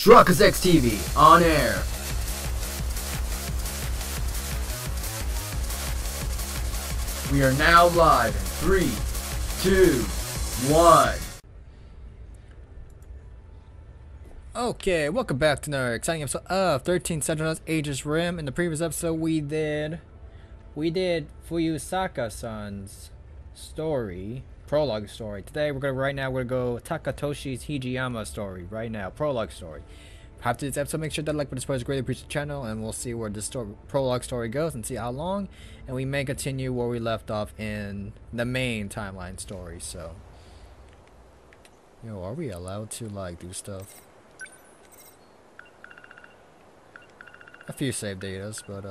ShirakoZXTV on air. We are now live in 3, 2, 1. Okay, welcome back to another exciting episode of 13 Sentinels: Aegis Rim. In the previous episode, we did Fuyusaka-san's story, prologue story. Today right now we're gonna go Takatoshi Hijiyama story right now, prologue story. After this episode, make sure that like button is greatly appreciated the channel, and we'll see where this story, prologue story goes and see how long, and we may continue where we left off in the main timeline story. So, yo, are we allowed to like do stuff? A few save datas, but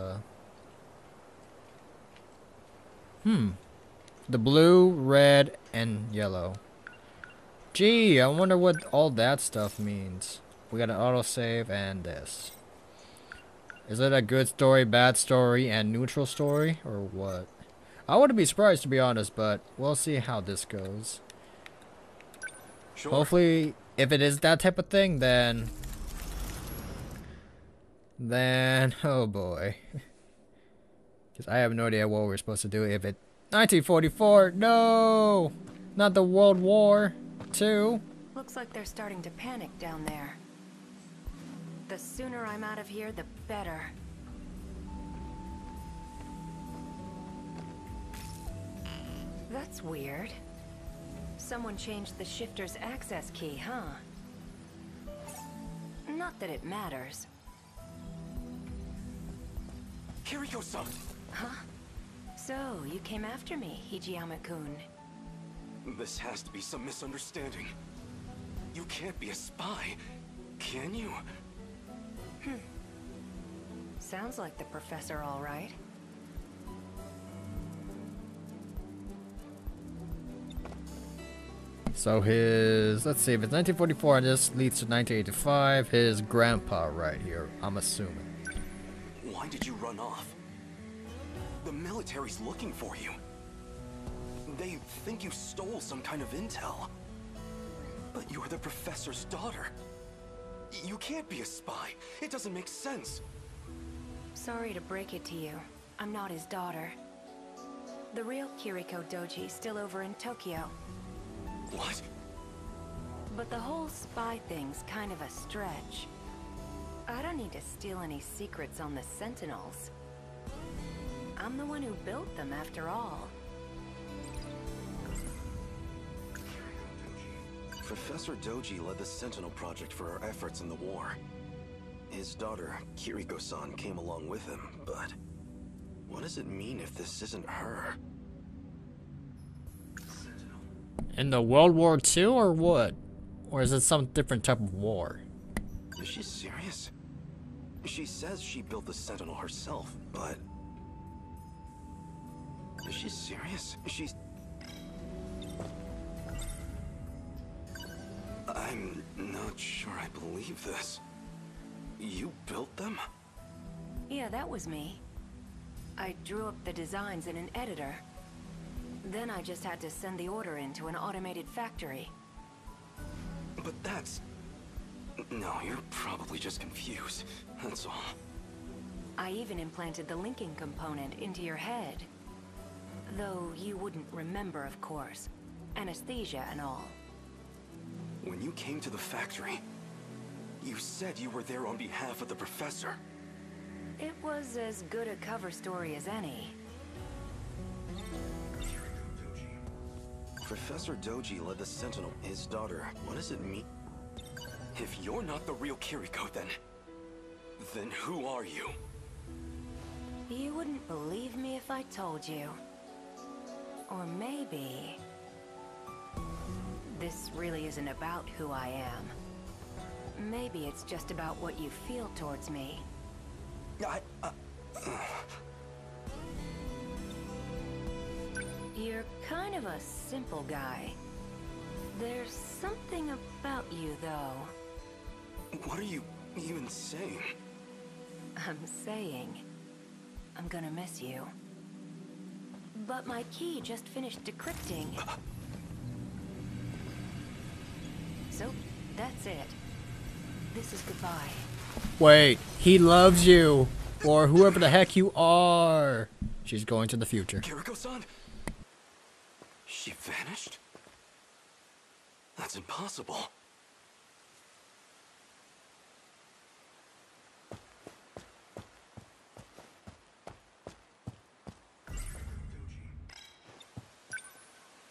the blue, red, and yellow. Gee, I wonder what all that stuff means. We got an autosave and this. Is it a good story, bad story, and neutral story, or what? I wouldn't be surprised, to be honest, but we'll see how this goes. Sure. Hopefully, if it is that type of thing, then oh boy. Because I have no idea what we're supposed to do if it... 1944, no! Not the World War II. Looks like they're starting to panic down there. The sooner I'm out of here, the better. That's weird. Someone changed the shifter's access key, huh? Not that it matters. Kiriko-san! Huh? So, you came after me, Hijiyama-kun. This has to be some misunderstanding. You can't be a spy, can you? Sounds like the professor, all right. So his, let's see, if it's 1944 and this leads to 1985, his grandpa right here, I'm assuming. Why did you run off? The military's looking for you. They think you stole some kind of intel. But you're the professor's daughter. You can't be a spy. It doesn't make sense. Sorry to break it to you. I'm not his daughter. The real Kiriko Doji still over in Tokyo. What? But the whole spy thing's kind of a stretch. I don't need to steal any secrets on the Sentinels. I'm the one who built them, after all. Professor Doji led the Sentinel Project for our efforts in the war. His daughter, Kiriko-san, came along with him, but... what does it mean if this isn't her? In the World War II, or what? Or is it some different type of war? Is she serious? She says she built the Sentinel herself, but... is she serious? She's... I'm not sure I believe this. You built them? Yeah, that was me. I drew up the designs in an editor. Then I just had to send the order into an automated factory. But that's... no, you're probably just confused. That's all. I even implanted the linking component into your head. Though you wouldn't remember, of course. Anesthesia and all. When you came to the factory, you said you were there on behalf of the professor. It was as good a cover story as any. Professor Doji led the Sentinel. His daughter, what does it mean? If you're not the real Kiriko, then who are you? You wouldn't believe me if I told you. Or maybe... this really isn't about who I am. Maybe it's just about what you feel towards me. You're kind of a simple guy. There's something about you, though. What are you even saying? I'm saying... I'm gonna miss you. But my key just finished decrypting. So, that's it. This is goodbye. Wait, he loves you, or whoever the heck you are. She's going to the future. Kiriko-san? She vanished? That's impossible.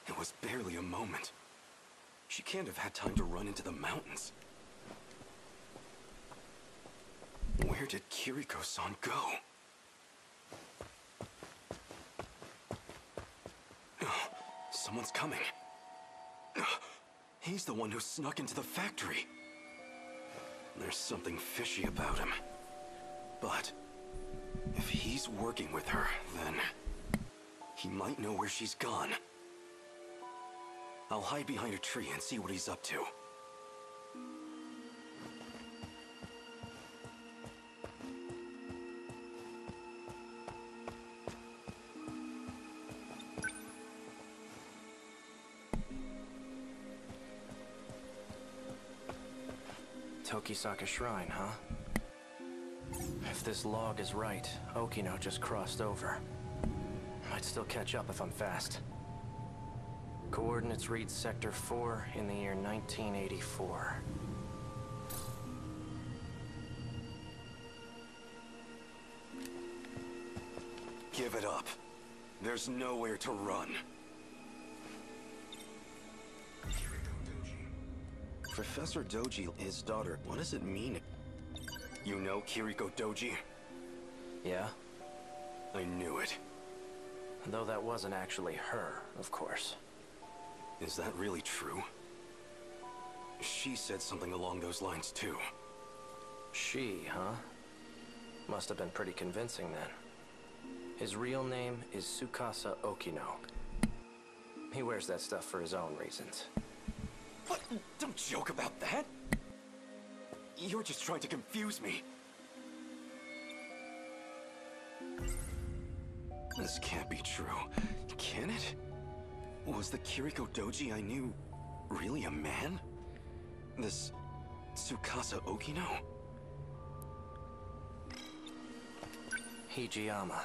It was barely a moment. She can't have had time to run into the mountains. Where did Kiriko-san go? Oh, someone's coming. He's the one who snuck into the factory. There's something fishy about him. But if he's working with her, then he might know where she's gone. I'll hide behind a tree and see what he's up to. Tokisaka Shrine, huh? If this log is right, Okino just crossed over. Might still catch up if I'm fast. Coordinates read Sector 4 in the year 1984. Give it up. There's nowhere to run. Professor Doji, his daughter, what does it mean? You know Kiriko Doji? Yeah. I knew it. Though that wasn't actually her, of course. Is that really true? She said something along those lines too. She, huh? Must have been pretty convincing then. His real name is Tsukasa Okino. He wears that stuff for his own reasons. What? Don't joke about that! You're just trying to confuse me. This can't be true, can it? Was the Kiriko Doji I knew really a man? This Tsukasa Okino? Hijiyama.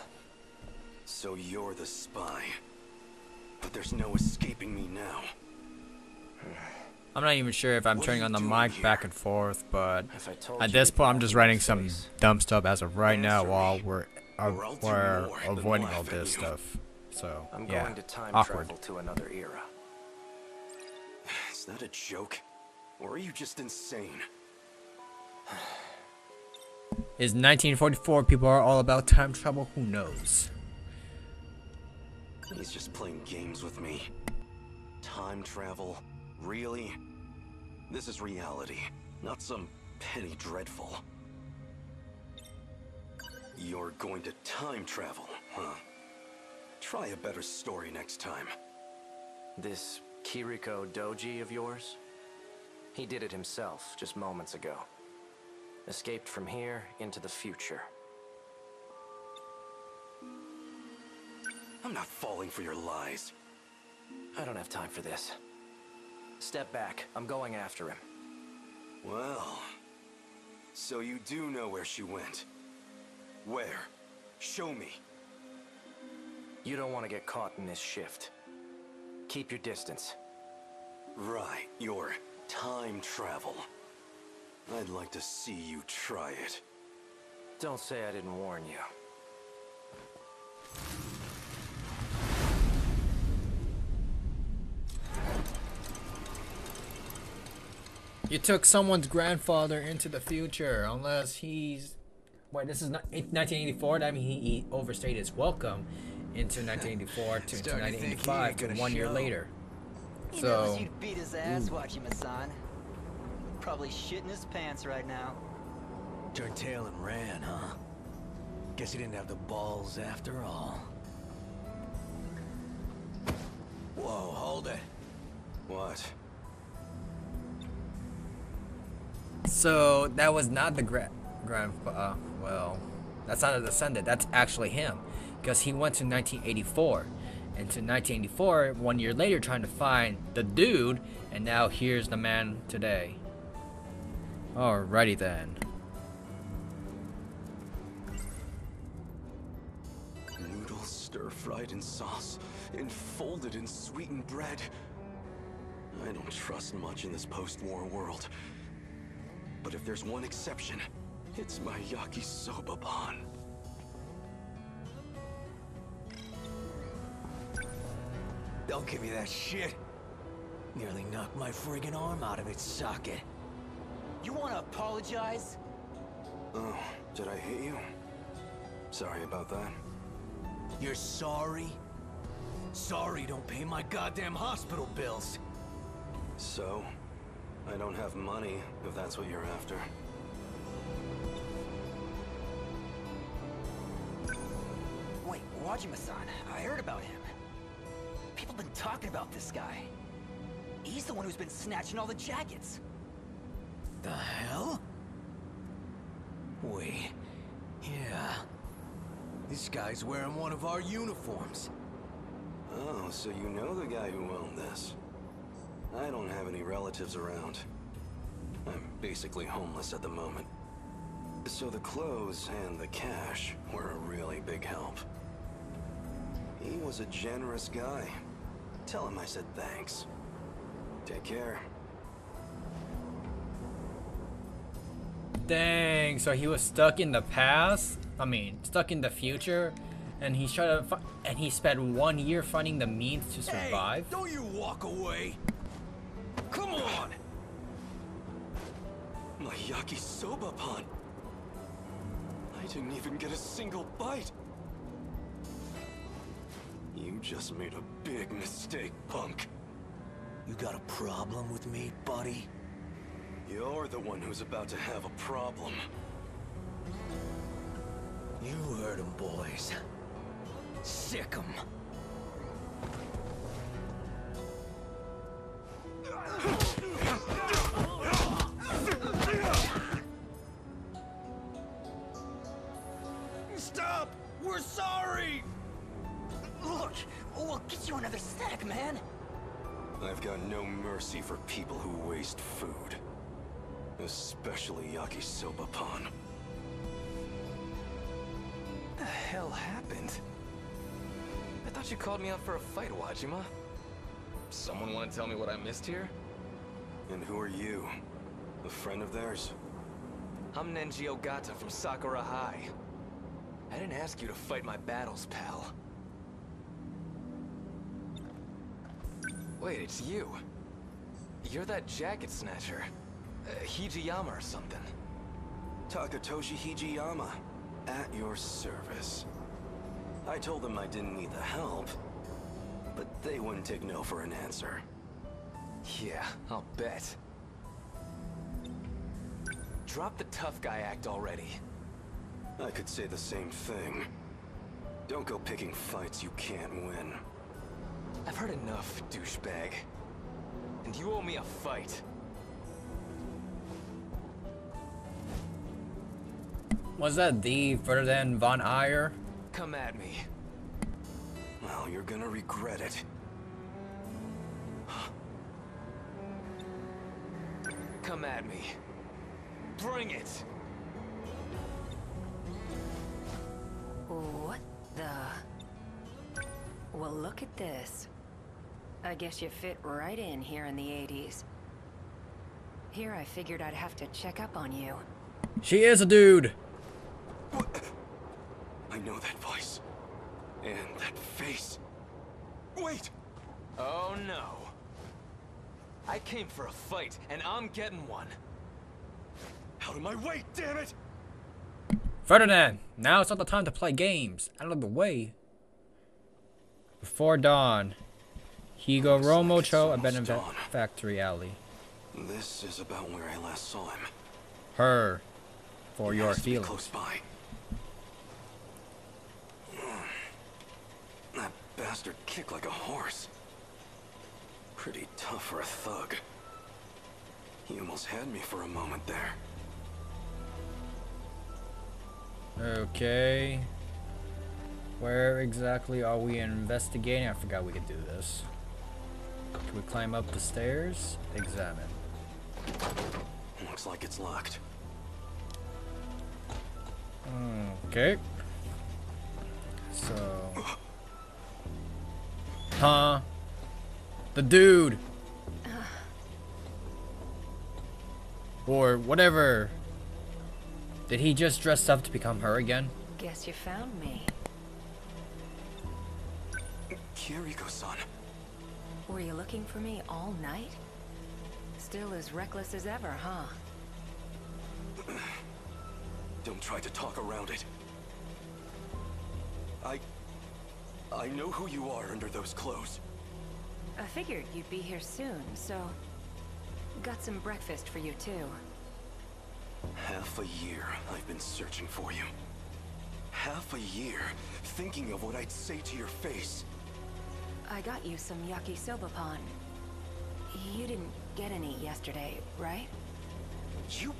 So you're the spy. But there's no escaping me now. I'm not even sure if I'm turning on the mic here? Back and forth, but at this point I'm just writing some dumb stuff as of right now while we're avoiding all this stuff. So, I'm going to time travel to another era. Is that a joke? Or are you just insane? Is 1944 people are all about time travel? Who knows? He's just playing games with me. Time travel. Really? This is reality, not some penny dreadful. You're going to time travel, huh? Try a better story next time. This Kiriko Doji of yours? He did it himself just moments ago. Escaped from here into the future. I'm not falling for your lies. I don't have time for this. Step back. I'm going after him. Well, so you do know where she went. Where? Show me. You don't want to get caught in this shift. Keep your distance. Right, your time travel. I'd like to see you try it. Don't say I didn't warn you. You took someone's grandfather into the future, unless he's... Wait, this is not 1984? I mean, he overstayed his welcome into 1984 to 1985 to 1 year later. He knows you'd beat his ass watching Masan. Probably shitting his pants right now. Turned tail and ran, huh? Guess he didn't have the balls after all. Whoa, hold it. What? So that was not the grandpa. Well, that's not a descendant. That's actually him, because he went to 1984, and to 1984, 1 year later, trying to find the dude, and now here's the man today. Alrighty then. Noodles stir-fried in sauce, enfolded in sweetened bread. I don't trust much in this post-war world. But if there's one exception, it's my yakisoba pan. Don't give me that shit. Nearly knocked my friggin' arm out of its socket. You wanna apologize? Oh, did I hit you? Sorry about that. You're sorry? Sorry you don't pay my goddamn hospital bills. So? I don't have money, if that's what you're after. Wait, Wajima-san, I heard about him. People have been talking about this guy. He's the one who's been snatching all the jackets. The hell? Wait, yeah. This guy's wearing one of our uniforms. Oh, so you know the guy who owned this. I don't have any relatives around. I'm basically homeless at the moment. So the clothes and the cash were a really big help. He was a generous guy. Tell him I said thanks. Take care. Dang, so he was stuck in the past? I mean, stuck in the future? And he spent 1 year finding the means to survive? Hey, don't you walk away! Come on! My yakisoba pan! I didn't even get a single bite! You just made a big mistake, punk. You got a problem with me, buddy? You're the one who's about to have a problem. You heard him, boys. Sick 'em. Stop! We're sorry! Look, we'll get you another snack, man! I've got no mercy for people who waste food. Especially yakisoba pan. What the hell happened? I thought you called me up for a fight, Wajima. Someone want to tell me what I missed here? And who are you? A friend of theirs? I'm Nenji Ogata from Sakura High. I didn't ask you to fight my battles, pal. Wait, it's you. You're that jacket snatcher. Hijiyama or something. Takatoshi Hijiyama. At your service. I told them I didn't need the help, but they wouldn't take no for an answer. Yeah, I'll bet. Drop the tough guy act already. I could say the same thing. Don't go picking fights you can't win. I've heard enough, douchebag. And you owe me a fight. Was that the Ferdinand von Eyre? Come at me. Well, you're gonna regret it. Come at me. Bring it! What the? Well, look at this. I guess you fit right in here in the 80s. Here I figured I'd have to check up on you. She is a dude! What? I know that voice. And that face. Wait! Oh no. I came for a fight, and I'm getting one. Out of my way, damn it! Ferdinand, now it's not the time to play games. Out of the way. Before dawn, Higoromo Cho abandoned Factory Alley. This is about where I last saw him. Her, for your feelings. Close by. That bastard kicked like a horse. Pretty tough for a thug. He almost had me for a moment there. Okay. Where exactly are we investigating? I forgot we could do this. Can we climb up the stairs? Examine. Looks like it's locked. Okay. So... Huh? The dude! Or whatever. Did he just dress up to become her again? Guess you found me. Kiriko-san. Were you looking for me all night? Still as reckless as ever, huh? Don't try to talk around it. I know who you are under those clothes. I figured you'd be here soon, so... Got some breakfast for you, too. Half a year I've been searching for you. Half a year thinking of what I'd say to your face. I got you some yakisoba pan. You didn't get any yesterday, right? You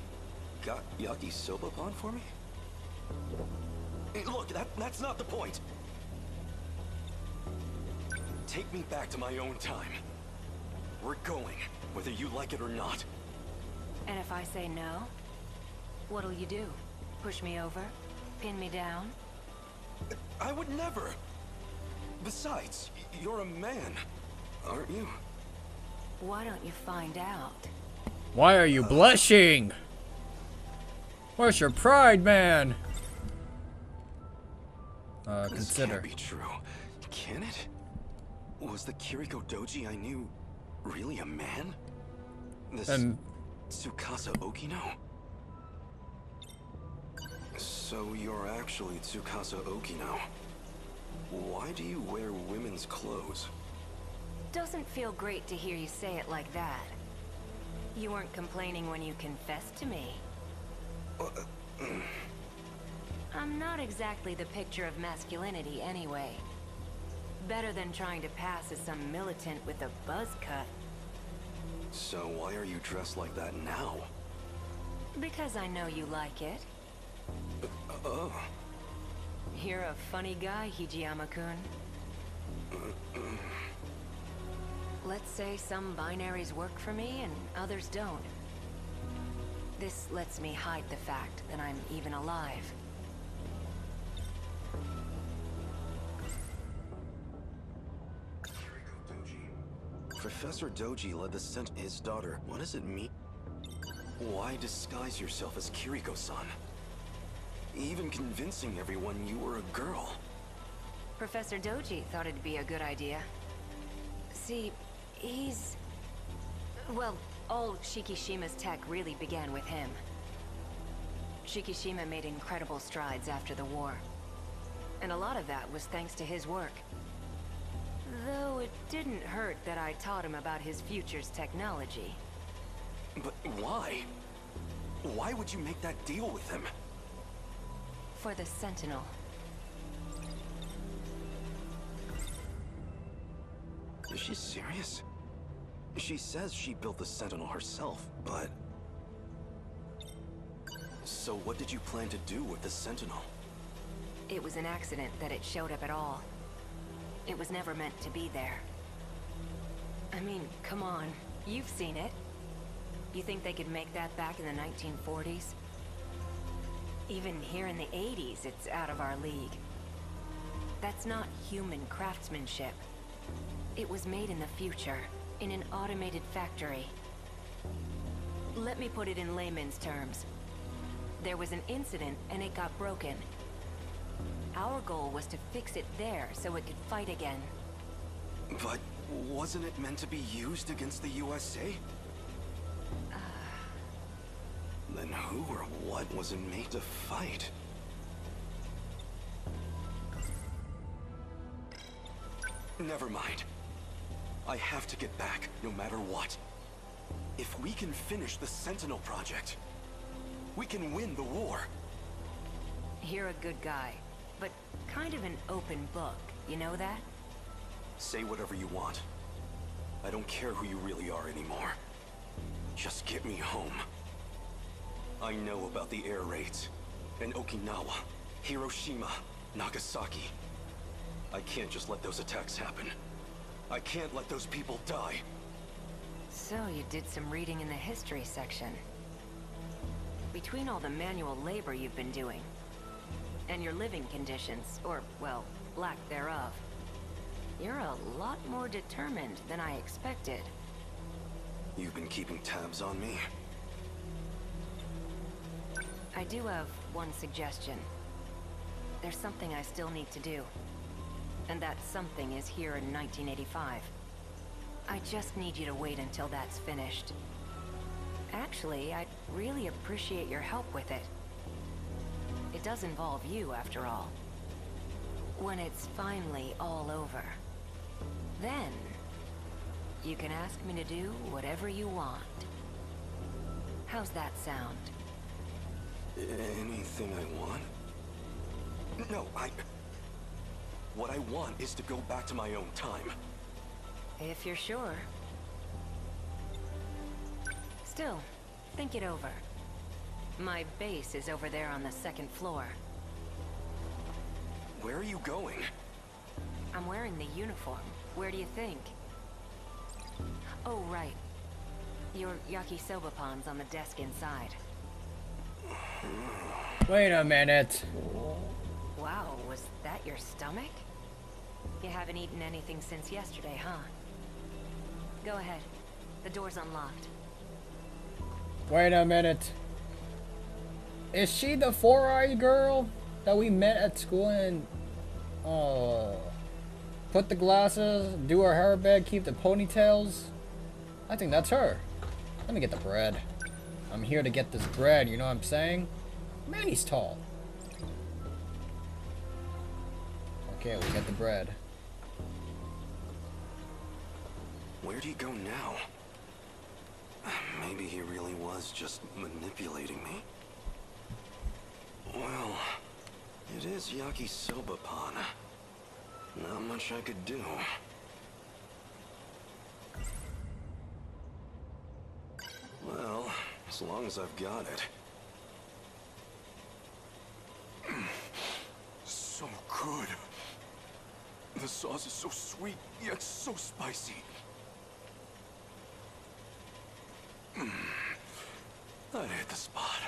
got yakisoba pan for me? Hey, look, that's not the point. Take me back to my own time. We're going, whether you like it or not. And if I say no, what'll you do? Push me over? Pin me down? I would never! Besides, you're a man, aren't you? Why don't you find out? Why are you blushing? Where's your pride, man? This can't be true, can it? Was the Kiriko Doji I knew really a man? This Tsukasa Okino? So you're actually Tsukasa Okino. Why do you wear women's clothes? Doesn't feel great to hear you say it like that. You weren't complaining when you confessed to me. I'm not exactly the picture of masculinity anyway. Better than trying to pass as some militant with a buzz cut. So why are you dressed like that now? Because I know you like it. Oh. You're a funny guy, Hijiyama-kun. Let's say some binaries work for me and others don't. This lets me hide the fact that I'm even alive. Professor Doji led the scent his daughter. What does it mean? Why disguise yourself as Kiriko-san? Even convincing everyone you were a girl. Professor Doji thought it'd be a good idea. See, he's... Well, all Shikishima's tech really began with him. Shikishima made incredible strides after the war. And a lot of that was thanks to his work. Though it didn't hurt that I taught him about his future's technology. But why? Why would you make that deal with him? For the Sentinel. Is she serious? She says she built the Sentinel herself, but... So what did you plan to do with the Sentinel? It was an accident that it showed up at all. It was never meant to be there. I mean, come on. You've seen it. You think they could make that back in the 1940s? Even here in the 80s, it's out of our league. That's not human craftsmanship. It was made in the future, in an automated factory. Let me put it in layman's terms. There was an incident, and it got broken. Our goal was to fix it there, so it could fight again. But wasn't it meant to be used against the USA? Then who or what was it made to fight? Never mind. I have to get back, no matter what. If we can finish the Sentinel project, we can win the war. You're a good guy, but kind of an open book, you know that? Say whatever you want. I don't care who you really are anymore. Just get me home. I know about the air raids, in Okinawa, Hiroshima, Nagasaki. I can't just let those attacks happen. I can't let those people die. So you did some reading in the history section. Between all the manual labor you've been doing, and your living conditions, or, well, lack thereof, you're a lot more determined than I expected. You've been keeping tabs on me? I do have one suggestion. There's something I still need to do. And that something is here in 1985. I just need you to wait until that's finished. Actually, I'd really appreciate your help with it. It does involve you, after all. When it's finally all over, then you can ask me to do whatever you want. How's that sound? Anything I want? No, what I want is to go back to my own time. If you're sure. Still, think it over. My base is over there on the second floor. Where are you going? I'm wearing the uniform. Where do you think? Oh, right. Your yakisoba pon's on the desk inside. Wait a minute. Wow, was that your stomach? You haven't eaten anything since yesterday, huh? Go ahead. The door's unlocked. Wait a minute. Is she the four-eyed girl that we met at school and put the glasses, do her hair bad, keep the ponytails? I think that's her. Let me get the bread. I'm here to get this bread, you know what I'm saying? Man, he's tall. Okay, we got the bread. Where do you go now? Maybe he really was just manipulating me. Well, it is yakisoba pan. Not much I could do. Well, as long as I've got it. So good. The sauce is so sweet, yet so spicy. I hit the spot.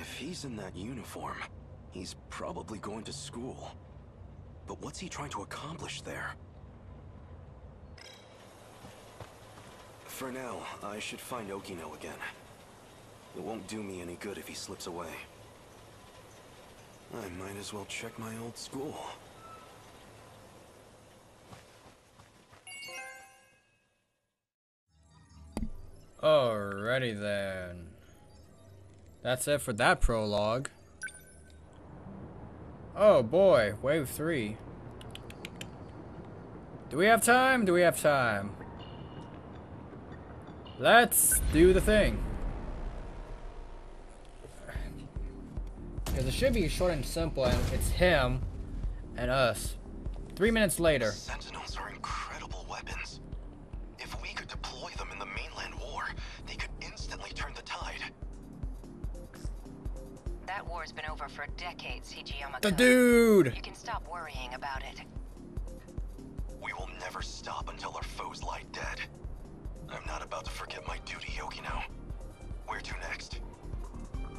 If he's in that uniform, he's probably going to school. But what's he trying to accomplish there? For now, I should find Okino again. It won't do me any good if he slips away. I might as well check my old school. Alrighty then. That's it for that prologue. Oh boy, wave 3. Do we have time? Do we have time? Let's do the thing. Because it should be short and simple, and it's him and us. 3 minutes later. Sentinels are incredible weapons. If we could deploy them in the mainland war, they could instantly turn the tide. That war's been over for decades, Hijiyama. The dude! You can stop worrying about it. We will never stop until our foes lie dead. I'm not about to forget my duty, Okino. Where to next?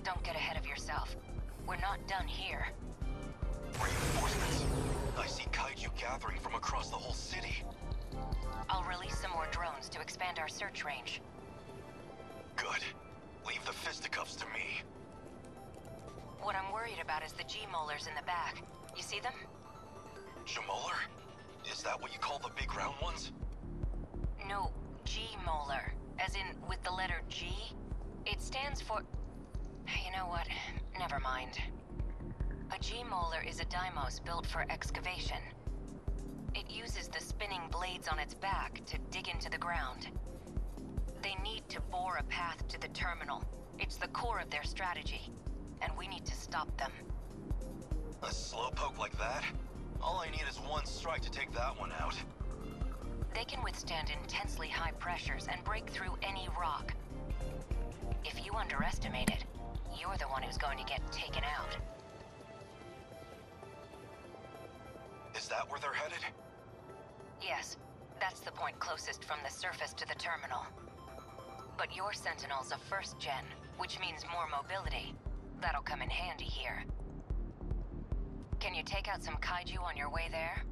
Don't get ahead of yourself. We're not done here. Reinforcements. I see kaiju gathering from across the whole city. I'll release some more drones to expand our search range. Good. Leave the fisticuffs to me. What I'm worried about is the G-molars in the back. You see them? G-molar? Is that what you call the big round ones? No, G-molar. As in, with the letter G? It stands for... You know what? Never mind. A G-molar is a Deimos built for excavation. It uses the spinning blades on its back to dig into the ground. They need to bore a path to the terminal. It's the core of their strategy, and we need to stop them. A slowpoke like that? All I need is one strike to take that one out. They can withstand intensely high pressures and break through any rock. If you underestimate it, you're the one who's going to get taken out. Is that where they're headed? Yes. That's the point closest from the surface to the terminal. But your Sentinel's a first gen, which means more mobility. That'll come in handy here. Can you take out some kaiju on your way there?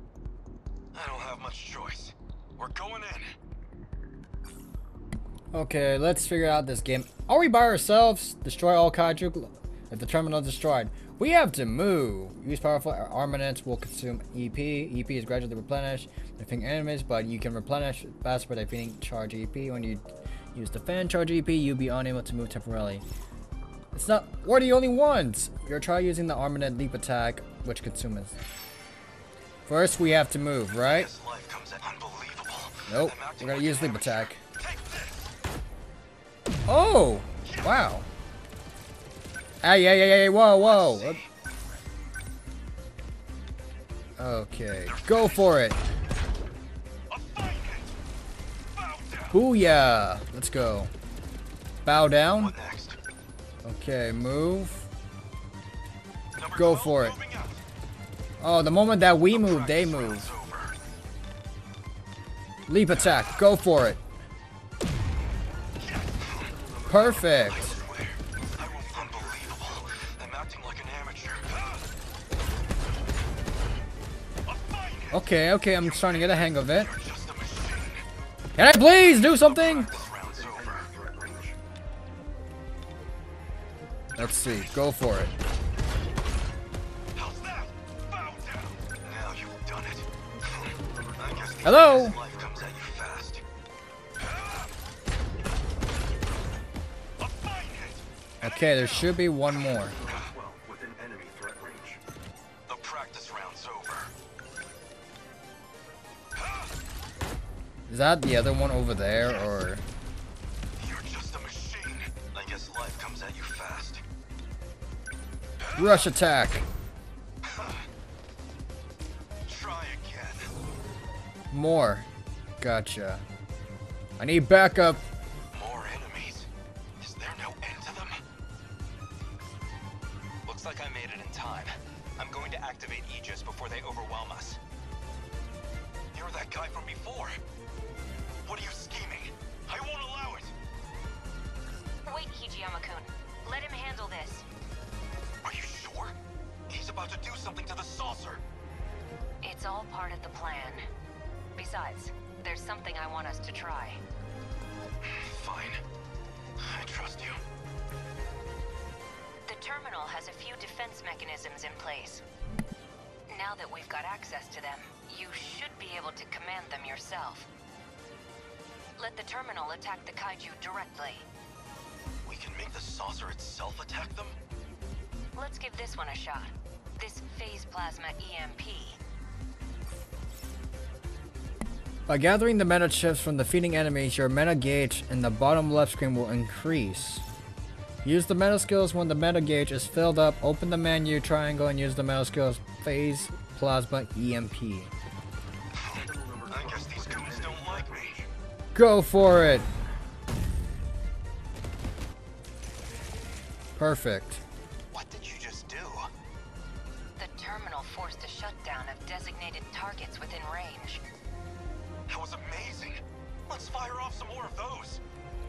I don't have much choice. We're going in. Okay, let's figure out this game. Are we by ourselves? Destroy all kaiju if the terminal is destroyed. We have to move. Use powerful armaments will consume EP. EP is gradually replenished, defeating enemies, but you can replenish faster by defeating charge EP. When you use the fan charge EP, you'll be unable to move temporarily. It's not. We're the only ones. You're trying using the armament leap attack, which consumes. First, we have to move, right? Nope. We're gonna use leap attack. Oh! Wow. Hey, hey, hey, hey, whoa, whoa. Okay, go for it. Booyah. Let's go. Bow down. Okay, move. Go for it. Oh, the moment that we move, they move. Leap attack. Go for it. Perfect. Okay, okay, I'm starting to get a hang of it. Can I please do something? Let's see, go for it. Hello? Okay, there should be one more. Is that the other one over there, or? You're just a machine. I guess life comes at you fast. Rush attack. Try again. More. Gotcha. I need backup. More enemies. Is there no end to them? Looks like I made it in time. I'm going to activate Aegis before they overwhelm us. You're that guy from before. What are you scheming? I won't allow it! Wait, Hijiyama-kun. Let him handle this. Are you sure? He's about to do something to the saucer. It's all part of the plan. Besides, there's something I want us to try. Fine. I trust you. The terminal has a few defense mechanisms in place. Now that we've got access to them, you should be able to command them yourself. Let the terminal attack the kaiju directly. We can make the saucer itself attack them? Let's give this one a shot. This phase plasma EMP. By gathering the mana chips from defeating enemies, your mana gauge in the bottom left screen will increase. Use the mana skills when the mana gauge is filled up. Open the menu triangle and use the mana skills phase plasma EMP. Go for it! Perfect. What did you just do? The terminal forced a shutdown of designated targets within range. That was amazing! Let's fire off some more of those!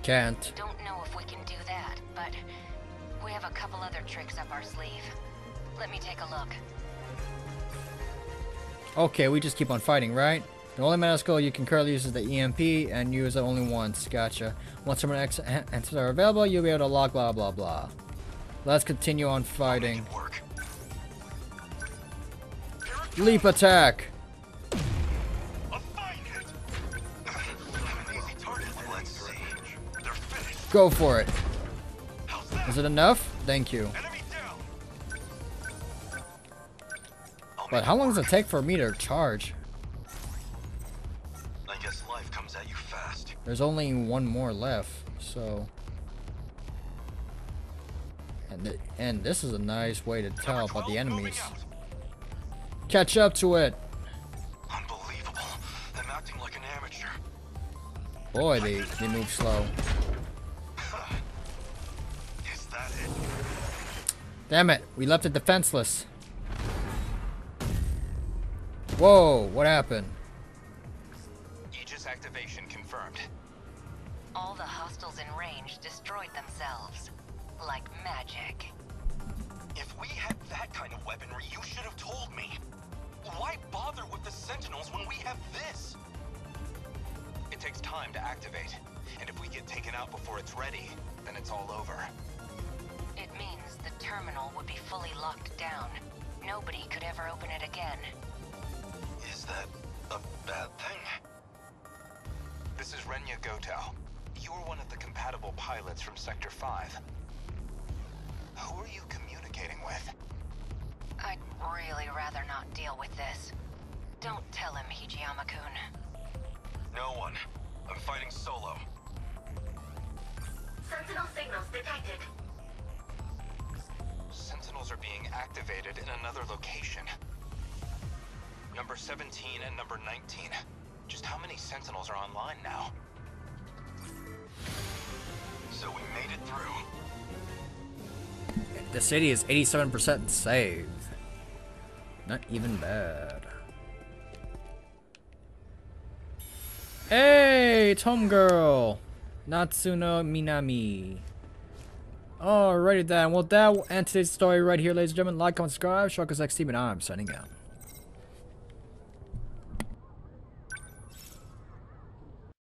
Can't. Don't know if we can do that, but we have a couple other tricks up our sleeve. Let me take a look. Okay, we just keep on fighting, right? The only mana skill you can currently use is the EMP, and use it only once. Gotcha. Once more answers are available, you'll be able to lock blah blah blah. Let's continue on fighting. Leap attack! Go for it. Is it enough? Thank you. But how long does it take for me to charge? There's only one more left, so... And this is a nice way to tell about the enemies. Catch up to it! Unbelievable. I'm acting like an amateur. Boy, they move slow. Is that it? Damn it, we left it defenseless. Whoa, what happened? activation confirmed. All the hostiles in range destroyed themselves. Like magic. If we had that kind of weaponry, you should have told me. Why bother with the Sentinels when we have this? It takes time to activate. And if we get taken out before it's ready, then it's all over. It means the terminal would be fully locked down. Nobody could ever open it again. Is that a bad thing? This is Renya Goto. You're one of the compatible pilots from Sector 5. Who are you communicating with? I'd really rather not deal with this. Don't tell him, Hijiyama-kun. No one. I'm fighting solo. Sentinel signals detected. Sentinels are being activated in another location. Number 17 and number 19. Just how many Sentinels are online now? So we made it through. The city is 87% saved. Not even bad. Hey, it's homegirl, Natsuno Minami. Alrighty then, well that will end today's story right here, ladies and gentlemen. Like, comment, subscribe, ShirakoZXTV, and I'm signing out.